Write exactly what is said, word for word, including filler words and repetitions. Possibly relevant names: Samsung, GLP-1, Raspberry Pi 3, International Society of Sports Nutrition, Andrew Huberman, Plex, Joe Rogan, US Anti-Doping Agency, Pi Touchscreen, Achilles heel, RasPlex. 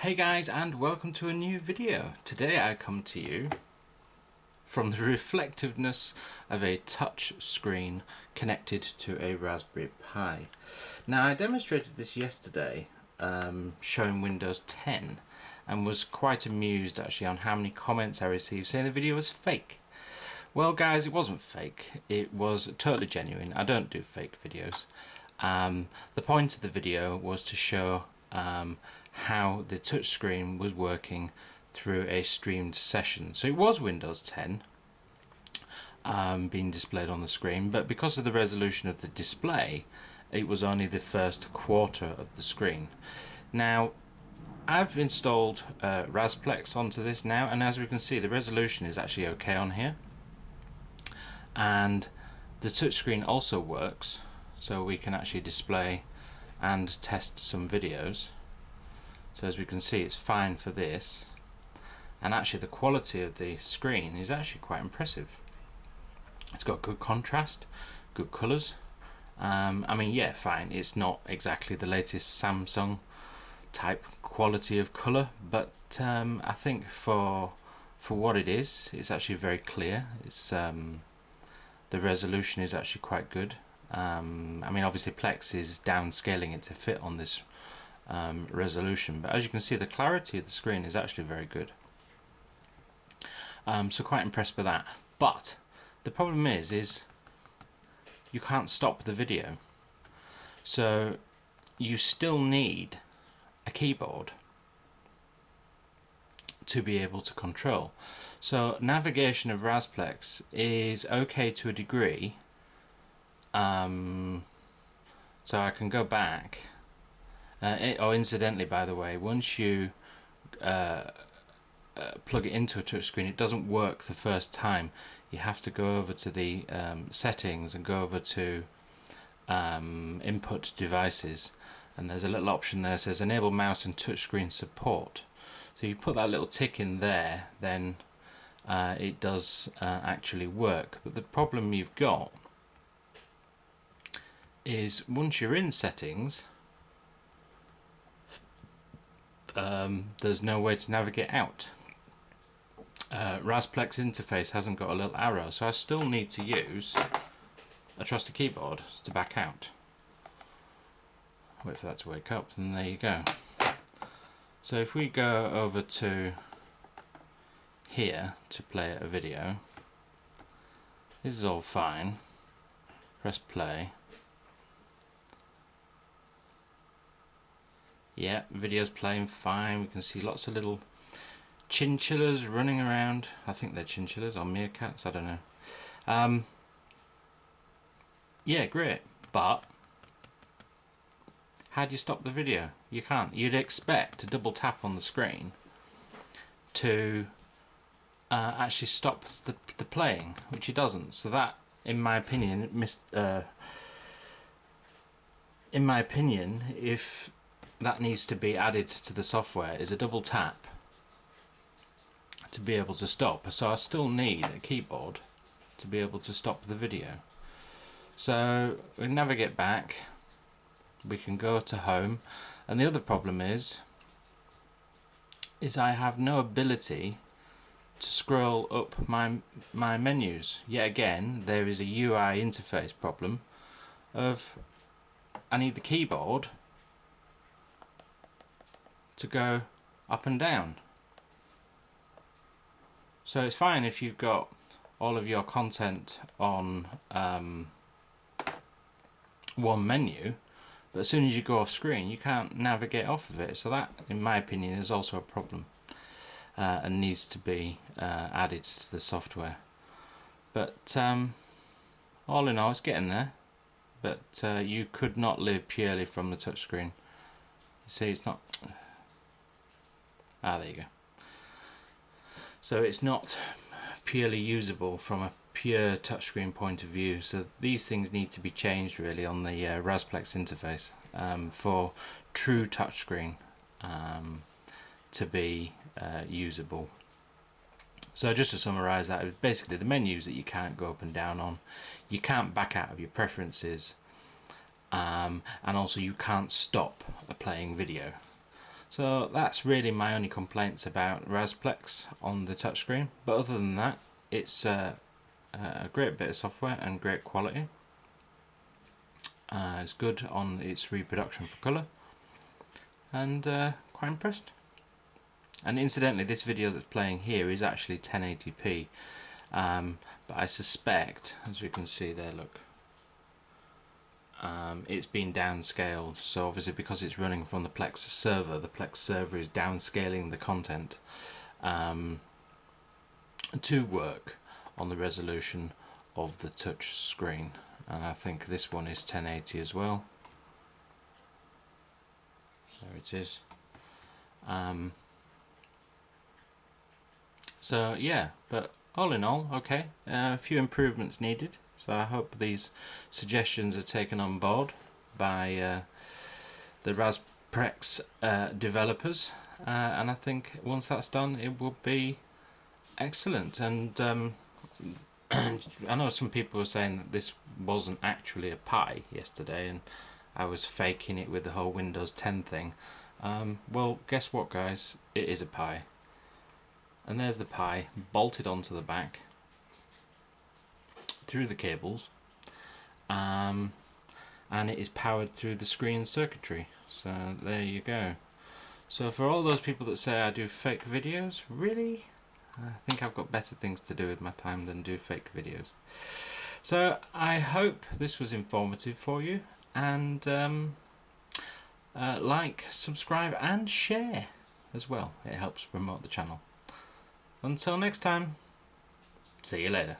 Hey guys, and welcome to a new video. Today I come to you from the reflectiveness of a touch screen connected to a Raspberry Pi. Now, I demonstrated this yesterday um, showing Windows ten and was quite amused actually on how many comments I received saying the video was fake. Well guys, it wasn't fake, it was totally genuine. I don't do fake videos. Um, the point of the video was to show um, how the touchscreen was working through a streamed session. So it was Windows ten um, being displayed on the screen, but because of the resolution of the display, it was only the first quarter of the screen. Now, I've installed uh, RasPlex onto this now, and as we can see, the resolution is actually okay on here. And the touchscreen also works, so we can actually display and test some videos. So as we can see, it's fine for this, and actually the quality of the screen is actually quite impressive. It's got good contrast, good colours. Um, I mean, yeah, fine, it's not exactly the latest Samsung type quality of colour, but um, I think for for what it is, it's actually very clear. It's um, the resolution is actually quite good. Um, I mean, obviously Plex is downscaling it to fit on this Um, resolution, but as you can see, the clarity of the screen is actually very good. Um, so quite impressed by that. But the problem is, is you can't stop the video. So you still need a keyboard to be able to control. So navigation of RasPlex is okay to a degree. Um, so I can go back. Uh, it, oh, incidentally, by the way, once you uh, uh, plug it into a touchscreen, it doesn't work the first time. You have to go over to the um, settings and go over to um, input devices, and there's a little option there that says enable mouse and touchscreen support. So you put that little tick in there, then uh, it does uh, actually work. But the problem you've got is once you're in settings, Um, there's no way to navigate out. Uh, RasPlex interface hasn't got a little arrow, so I still need to use a trusty keyboard to back out. Wait for that to wake up, and there you go. So if we go over to here to play a video, this is all fine. Press play. Yeah, video's playing fine. We can see lots of little chinchillas running around. I think they're chinchillas or meerkats, I don't know. Um, yeah, great. But how do you stop the video? You can't. You'd expect to double tap on the screen to uh, actually stop the, the playing, which it doesn't. So that, in my opinion, mis uh, in my opinion, if that needs to be added to the software, is a double tap to be able to stop. So I still need a keyboard to be able to stop the video. So we navigate back, we can go to home, and the other problem is is I have no ability to scroll up my my menus. Yet again, there is a U I interface problem of I need the keyboard to go up and down. So it's fine if you've got all of your content on um, one menu, but as soon as you go off screen, you can't navigate off of it. So that, in my opinion, is also a problem uh, and needs to be uh, added to the software. But um, all in all, it's getting there. But uh, you could not live purely from the touchscreen. You see, it's not. Ah, there you go. So it's not purely usable from a pure touchscreen point of view. So these things need to be changed really on the uh, RasPlex interface um, for true touchscreen um, to be uh, usable. So just to summarise that, it was basically the menus that you can't go up and down on. You can't back out of your preferences. Um, and also you can't stop a playing video. So that's really my only complaints about RasPlex on the touchscreen. But other than that, it's uh, a great bit of software and great quality. Uh, it's good on its reproduction for colour, and uh, quite impressed. And incidentally, this video that's playing here is actually ten eighty p, um, but I suspect, as we can see there, look, um, it's been downscaled. So obviously, because it's running from the Plex server, the Plex server is downscaling the content um, to work on the resolution of the touch screen. And I think this one is ten eighty as well. There it is. Um, so yeah, but all in all, okay. Uh, a few improvements needed. So I hope these suggestions are taken on board by uh, the RasPlex uh, developers. Uh, and I think once that's done, it will be excellent. And um, I know some people were saying that this wasn't actually a Pi yesterday, and I was faking it with the whole Windows ten thing. Um, well, guess what, guys? It is a Pi. And there's the Pi bolted onto the back through the cables, um, and it is powered through the screen circuitry. So there you go. So for all those people that say I do fake videos, really? I think I've got better things to do with my time than do fake videos. So I hope this was informative for you, and um, uh, like, subscribe and share as well. It helps promote the channel. Until next time, see you later.